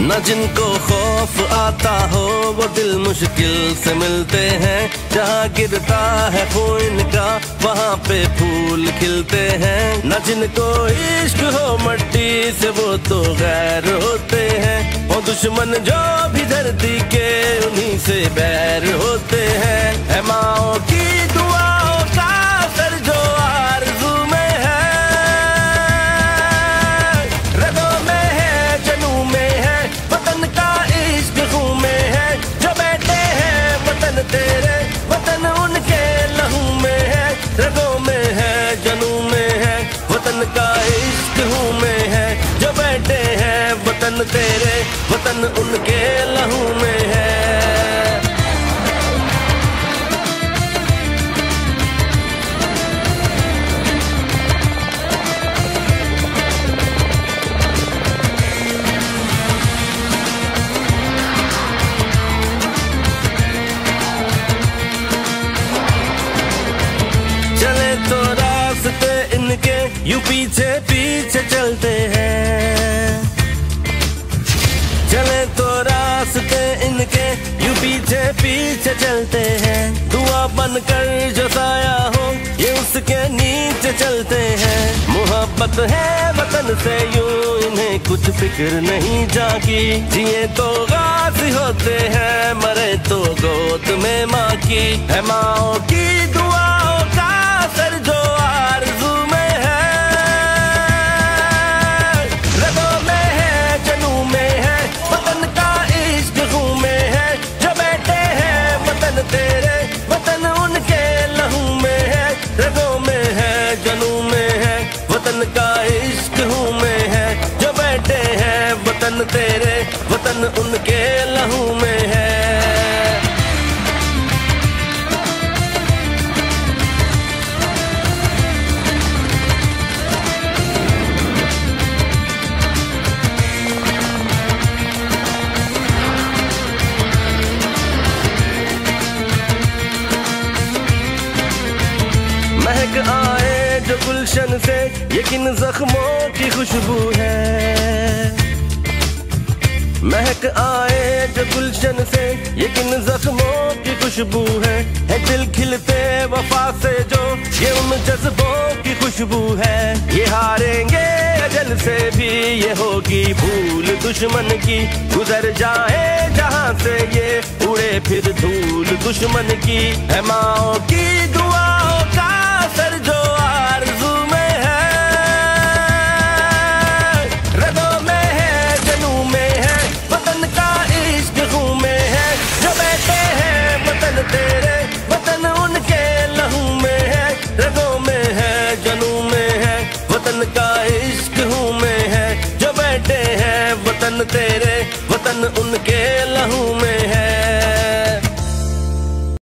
न जिनको खौफ आता हो वो दिल मुश्किल से मिलते हैं। जहाँ गिरता है खून इनका वहाँ पे फूल खिलते हैं। न जिनको इश्क हो मट्टी से वो तो गैर होते हैं। वो दुश्मन जो भी धरती के उन्हीं से बैर होते हैं। ऐ माओ की दुआओं का असर जो आरज़ू में है, रगों में है, जनों में है, वतन का इश्क खूं में है। जो बैठे हैं वतन तेरे, वतन उनके लहू में है, रगों में है, जनों में है, वतन का इश्क खूं में है। जो बैठे हैं वतन तेरे, वतन उनके लहू में है। यूं पीछे पीछे चलते हैं, चले तो रास्ते इनके यूं पीछे पीछे चलते हैं। दुआ बनकर जो साया हो ये उसके नीचे चलते हैं। मोहब्बत है वतन से यूं इन्हें कुछ फिक्र नहीं जागी। जिए तो गाजी होते हैं, मरे तो गोद में माँ की। है माओ की दुआओं का असर जो आरज़ू में है, तेरे वतन उनके लहू में है, रगों में है, जनू में है, वतन का इश्क हूँ में है। जो बैठे हैं वतन तेरे, वतन उनके लहू में है। आए जो गुलशन से ये किन जख्मों की खुशबू है, महक आए जो गुलशन से ये किन जख्मों की खुशबू है। दिल खिलते वफा से जो ये उन जज्बों की खुशबू है। ये हारेंगे अजल से भी ये होगी भूल दुश्मन की। गुजर जाए जहाँ से ये उड़े फिर धूल दुश्मन की। है माओ की दुआओं का असर जो आरज़ू में है, रगों में है, जनों में है, वतन का इश्क खूं में है। जो बैठे हैं वतन तेरे, वतन उनके लहू में है, रगों में है, जनों में है, वतन का इश्क खूं में है। जो बैठे हैं वतन तेरे, वतन उनके